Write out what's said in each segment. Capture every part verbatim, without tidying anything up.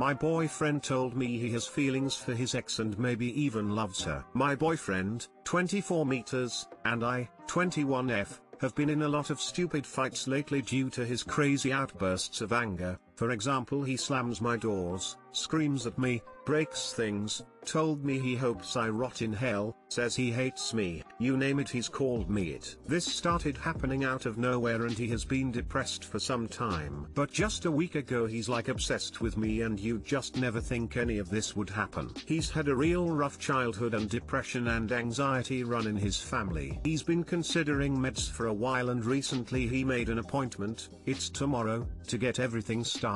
My boyfriend told me he has feelings for his ex and maybe even loves her. My boyfriend, twenty-four meters, and I, twenty-one F, have been in a lot of stupid fights lately due to his crazy outbursts of anger. For example, he slams my doors, screams at me, breaks things, told me he hopes I rot in hell, says he hates me, you name it, he's called me it. This started happening out of nowhere and he has been depressed for some time. But just a week ago he's like obsessed with me, and you'd just never think any of this would happen. He's had a real rough childhood, and depression and anxiety run in his family. He's been considering meds for a while, and recently he made an appointment, it's tomorrow, to get everything started.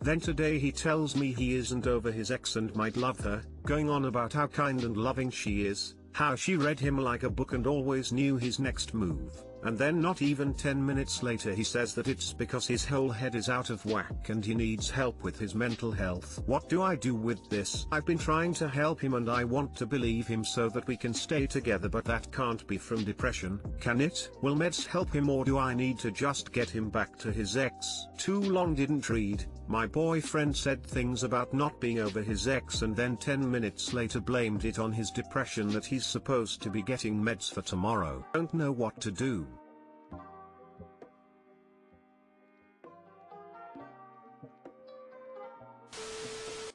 Then today he tells me he isn't over his ex and might love her, going on about how kind and loving she is, how she read him like a book and always knew his next move. And then not even ten minutes later he says that it's because his whole head is out of whack and he needs help with his mental health. What do I do with this? I've been trying to help him and I want to believe him so that we can stay together, but that can't be from depression, can it? Will meds help him, or do I need to just get him back to his ex? Too long didn't read. My boyfriend said things about not being over his ex and then ten minutes later blamed it on his depression, that he's supposed to be getting meds for tomorrow. Don't know what to do.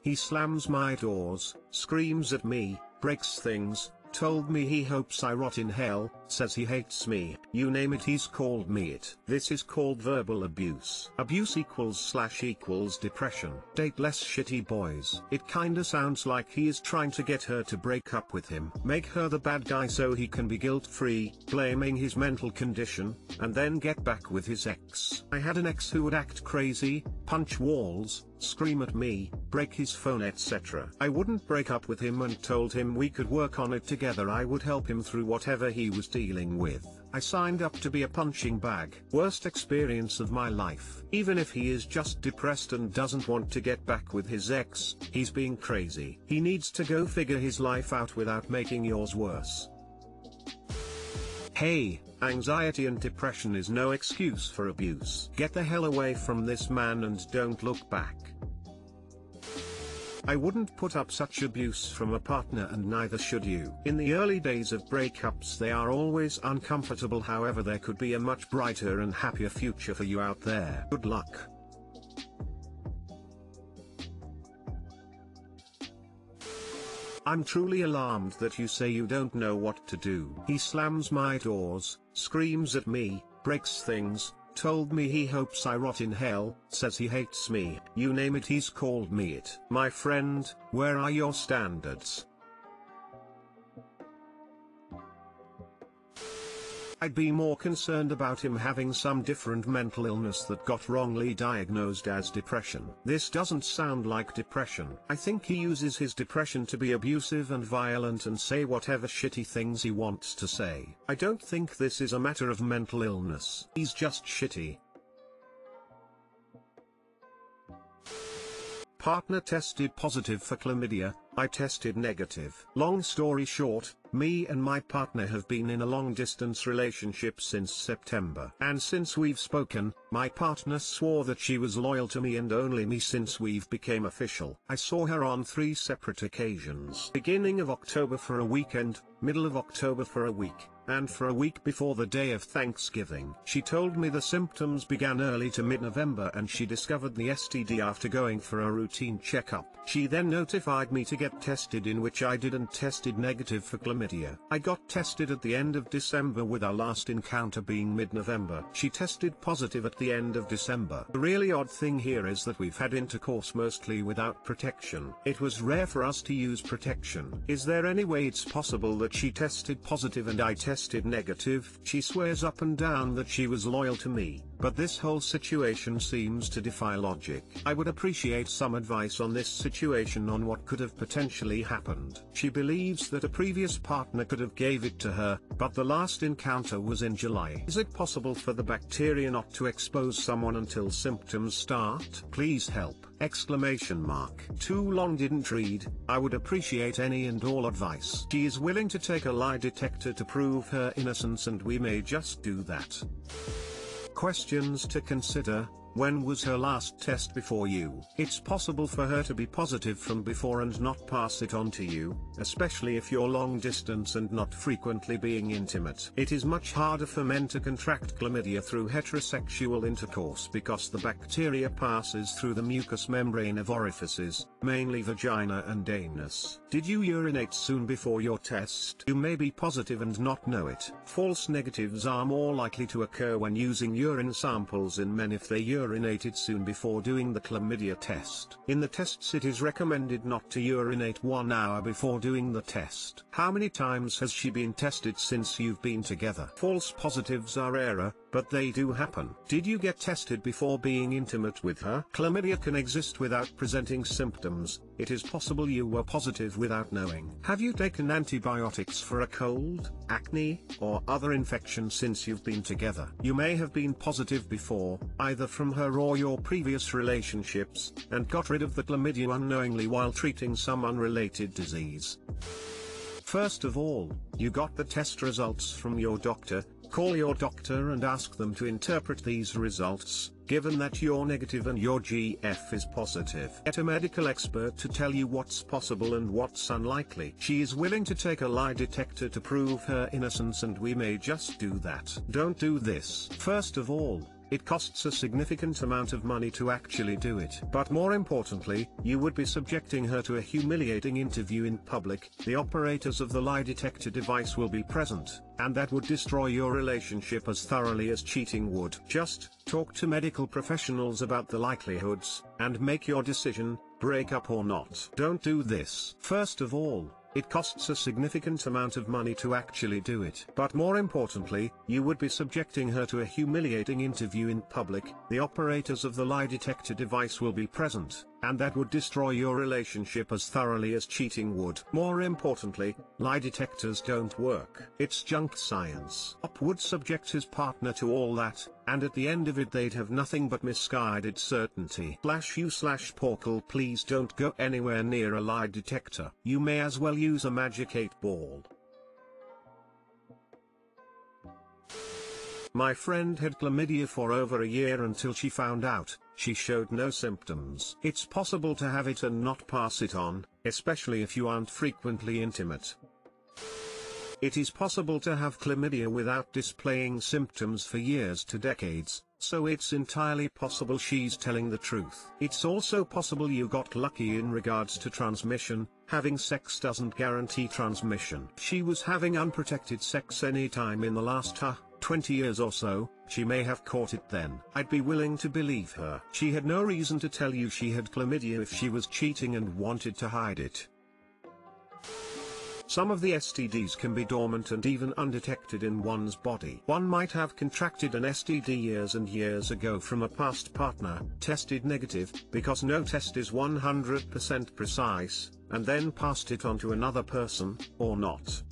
He slams my doors, screams at me, breaks things, told me he hopes I rot in hell, says he hates me, you name it, he's called me it. This is called verbal abuse. Abuse equals slash equals depression. Date less shitty boys. It kinda sounds like he is trying to get her to break up with him. Make her the bad guy so he can be guilt-free, blaming his mental condition, and then get back with his ex. I had an ex who would act crazy, punch walls, scream at me, break his phone, et cetera. I wouldn't break up with him and told him we could work on it together. I would help him through whatever he was dealing with. I signed up to be a punching bag. Worst experience of my life. Even if he is just depressed and doesn't want to get back with his ex, he's being crazy. He needs to go figure his life out without making yours worse. Hey, anxiety and depression is no excuse for abuse. Get the hell away from this man and don't look back. I wouldn't put up such abuse from a partner, and neither should you. In the early days of breakups they are always uncomfortable, however there could be a much brighter and happier future for you out there. Good luck. I'm truly alarmed that you say you don't know what to do. He slams my doors, screams at me, breaks things, told me he hopes I rot in hell, says he hates me, you name it, he's called me it. My friend, where are your standards? I'd be more concerned about him having some different mental illness that got wrongly diagnosed as depression. This doesn't sound like depression. I think he uses his depression to be abusive and violent and say whatever shitty things he wants to say. I don't think this is a matter of mental illness. He's just shitty. Partner tested positive for chlamydia, I tested negative. Long story short, me and my partner have been in a long-distance relationship since September. And since we've spoken, my partner swore that she was loyal to me and only me since we've became official. I saw her on three separate occasions. Beginning of October for a weekend, middle of October for a week, and for a week before the day of Thanksgiving. She told me the symptoms began early to mid-November and she discovered the S T D after going for a routine checkup. She then notified me to get tested, in which I did and tested negative for chlamydia. I got tested at the end of December, with our last encounter being mid-November. She tested positive at the end of December. The really odd thing here is that we've had intercourse mostly without protection. It was rare for us to use protection. Is there any way it's possible that she tested positive and I tested tested negative? She swears up and down that she was loyal to me, but this whole situation seems to defy logic. I would appreciate some advice on this situation, on what could have potentially happened. She believes that a previous partner could have gave it to her, but the last encounter was in July. Is it possible for the bacteria not to expose someone until symptoms start? Please help! Exclamation mark. Too long didn't read. I would appreciate any and all advice. She is willing to take a lie detector to prove her innocence, and we may just do that. Questions to consider. When was her last test before you? It's possible for her to be positive from before and not pass it on to you, especially if you're long distance and not frequently being intimate. It is much harder for men to contract chlamydia through heterosexual intercourse because the bacteria passes through the mucous membrane of orifices, mainly vagina and anus. Did you urinate soon before your test? You may be positive and not know it. False negatives are more likely to occur when using urine samples in men if they urinated soon before doing the chlamydia test. In the tests it is recommended not to urinate one hour before doing the test. How many times has she been tested since you've been together? False positives are rarer, but they do happen. Did you get tested before being intimate with her? Chlamydia can exist without presenting symptoms. It is possible you were positive without knowing. Have you taken antibiotics for a cold, acne, or other infection since you've been together? You may have been positive before, either from her or your previous relationships, and got rid of the chlamydia unknowingly while treating some unrelated disease. First of all, you got the test results from your doctor. Call your doctor and ask them to interpret these results, given that you're negative and your G F is positive. Get a medical expert to tell you what's possible and what's unlikely. She is willing to take a lie detector to prove her innocence, and we may just do that. Don't do this. First of all, it costs a significant amount of money to actually do it. But more importantly, you would be subjecting her to a humiliating interview in public. The operators of the lie detector device will be present, and that would destroy your relationship as thoroughly as cheating would. Just talk to medical professionals about the likelihoods, and make your decision, break up or not. Don't do this. First of all, it costs a significant amount of money to actually do it. But more importantly, you would be subjecting her to a humiliating interview in public. The operators of the lie detector device will be present, and that would destroy your relationship as thoroughly as cheating would. More importantly, lie detectors don't work. It's junk science. Up would subject his partner to all that, and at the end of it they'd have nothing but misguided certainty. Slash you slash Porkle, please don't go anywhere near a lie detector. You may as well use a magic eight ball. My friend had chlamydia for over a year until she found out. She showed no symptoms. It's possible to have it and not pass it on, especially if you aren't frequently intimate. It is possible to have chlamydia without displaying symptoms for years to decades, so it's entirely possible she's telling the truth. It's also possible you got lucky in regards to transmission. Having sex doesn't guarantee transmission. She was having unprotected sex any time in the last uh, twenty years or so. She may have caught it then. I'd be willing to believe her. She had no reason to tell you she had chlamydia if she was cheating and wanted to hide it. Some of the S T Ds can be dormant and even undetected in one's body. One might have contracted an S T D years and years ago from a past partner, tested negative, because no test is one hundred percent precise, and then passed it on to another person, or not.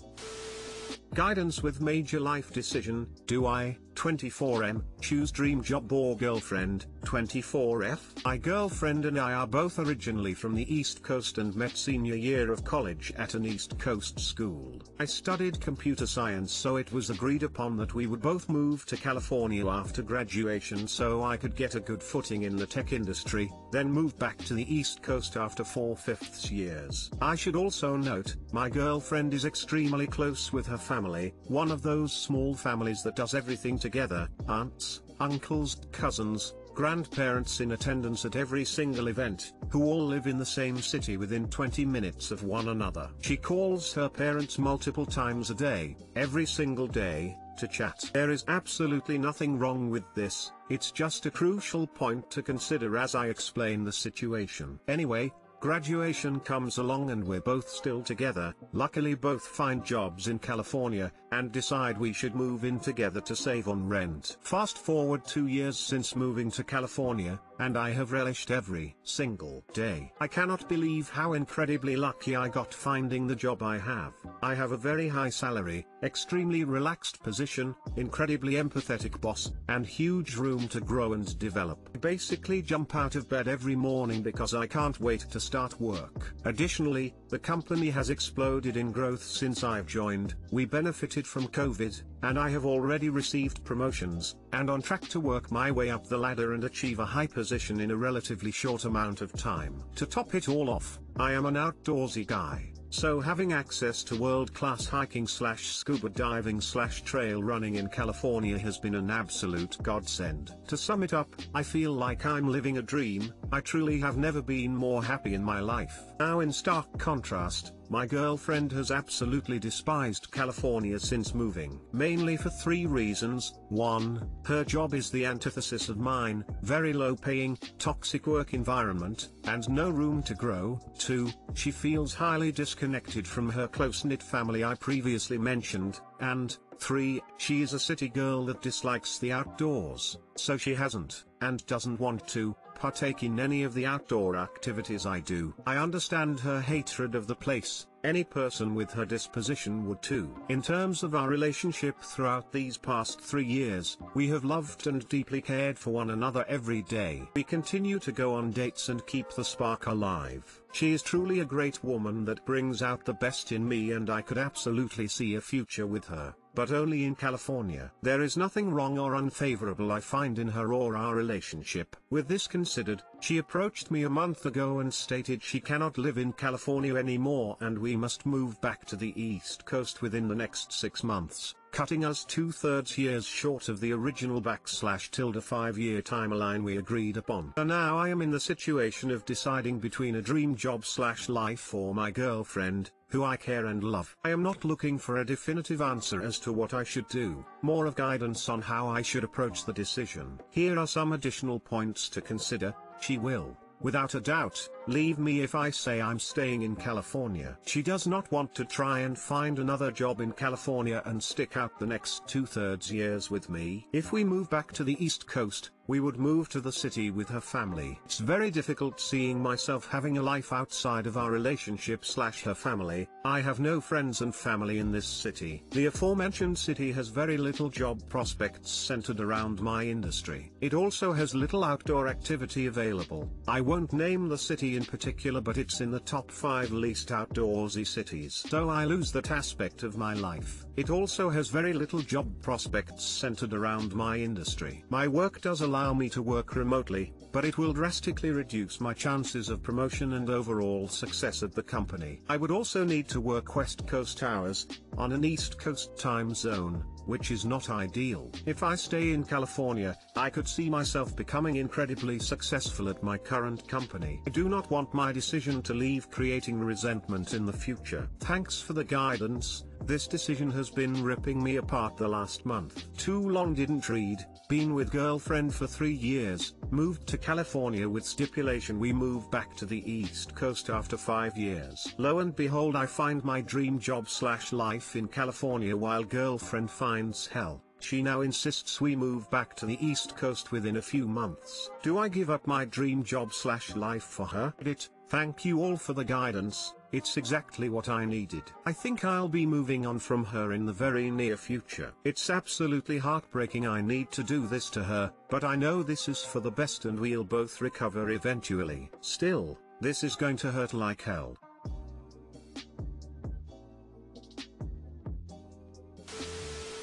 Guidance with major life decision, do I, twenty-four M, choose dream job or girlfriend, twenty-four F? My girlfriend and I are both originally from the East Coast and met senior year of college at an East Coast school. I studied computer science, so it was agreed upon that we would both move to California after graduation so I could get a good footing in the tech industry, then move back to the East Coast after four-fifths years. I should also note, my girlfriend is extremely close with her family. Family, one of those small families that does everything together, aunts, uncles, cousins, grandparents in attendance at every single event, who all live in the same city within twenty minutes of one another. She calls her parents multiple times a day, every single day, to chat. There is absolutely nothing wrong with this, it's just a crucial point to consider as I explain the situation. Anyway, graduation comes along and we're both still together. Luckily both find jobs in California, and decide we should move in together to save on rent. Fast forward two years since moving to California, and I have relished every single day. I cannot believe how incredibly lucky I got finding the job I have. I have a very high salary, extremely relaxed position, incredibly empathetic boss, and huge room to grow and develop. I basically jump out of bed every morning because I can't wait to start work. Additionally, the company has exploded in growth since I've joined. We benefited from COVID, and I have already received promotions, and on track to work my way up the ladder and achieve a high position in a relatively short amount of time. To top it all off, I am an outdoorsy guy, so having access to world-class hiking slash scuba diving slash trail running in California has been an absolute godsend. To sum it up, I feel like I'm living a dream. I truly have never been more happy in my life. Now in stark contrast, my girlfriend has absolutely despised California since moving. Mainly for three reasons. One, her job is the antithesis of mine, very low paying, toxic work environment, and no room to grow. Two, she feels highly disconnected from her close-knit family I previously mentioned, and three, she is a city girl that dislikes the outdoors, so she hasn't, and doesn't want to, partake in any of the outdoor activities I do. I understand her hatred of the place. Any person with her disposition would too. In terms of our relationship throughout these past three years, we have loved and deeply cared for one another every day. We continue to go on dates and keep the spark alive. She is truly a great woman that brings out the best in me, and I could absolutely see a future with her, but only in California. There is nothing wrong or unfavorable I find in her or our relationship. With this considered, she approached me a month ago and stated she cannot live in California anymore and we must move back to the East Coast within the next six months, cutting us two-thirds years short of the original backslash tilde five-year timeline we agreed upon. And now I am in the situation of deciding between a dream job slash life or my girlfriend, who I care and love. I am not looking for a definitive answer as to what I should do, more of guidance on how I should approach the decision. Here are some additional points to consider. She will, without a doubt, leave me if I say I'm staying in California. She does not want to try and find another job in California and stick out the next two-thirds years with me. If we move back to the East Coast, we would move to the city with her family. It's very difficult seeing myself having a life outside of our relationship slash her family. I have no friends and family in this city. The aforementioned city has very little job prospects centered around my industry. It also has little outdoor activity available. I won't name the city in particular, but it's in the top five least outdoorsy cities. So I lose that aspect of my life. It also has very little job prospects centered around my industry. My work does a allow me to work remotely, but it will drastically reduce my chances of promotion and overall success at the company. I would also need to work West Coast hours, on an East Coast time zone, which is not ideal. If I stay in California, I could see myself becoming incredibly successful at my current company. I do not want my decision to leave creating resentment in the future. Thanks for the guidance. This decision has been ripping me apart the last month. Too long didn't read. Been with girlfriend for three years, moved to California with stipulation we move back to the East Coast after five years. Lo and behold, I find my dream job slash life in California while girlfriend finds hell. She now insists we move back to the East Coast within a few months. Do I give up my dream job slash life for her? It, thank you all for the guidance. It's exactly what I needed. I think I'll be moving on from her in the very near future. It's absolutely heartbreaking I need to do this to her, but I know this is for the best and we'll both recover eventually. Still, this is going to hurt like hell.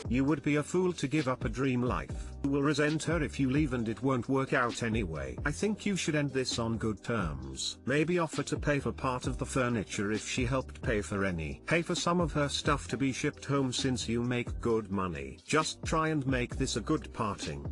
You would be a fool to give up a dream life. You will resent her if you leave and it won't work out anyway. I think you should end this on good terms. Maybe offer to pay for part of the furniture if she helped pay for any. Pay for some of her stuff to be shipped home since you make good money. Just try and make this a good parting.